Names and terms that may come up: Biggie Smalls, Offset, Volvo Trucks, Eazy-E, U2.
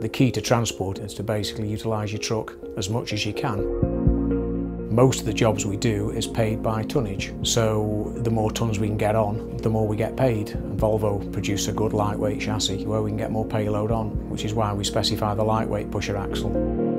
The key to transport is to basically utilise your truck as much as you can. Most of the jobs we do is paid by tonnage, so the more tonnes we can get on, the more we get paid. And Volvo produce a good lightweight chassis where we can get more payload on, which is why we specify the lightweight pusher axle.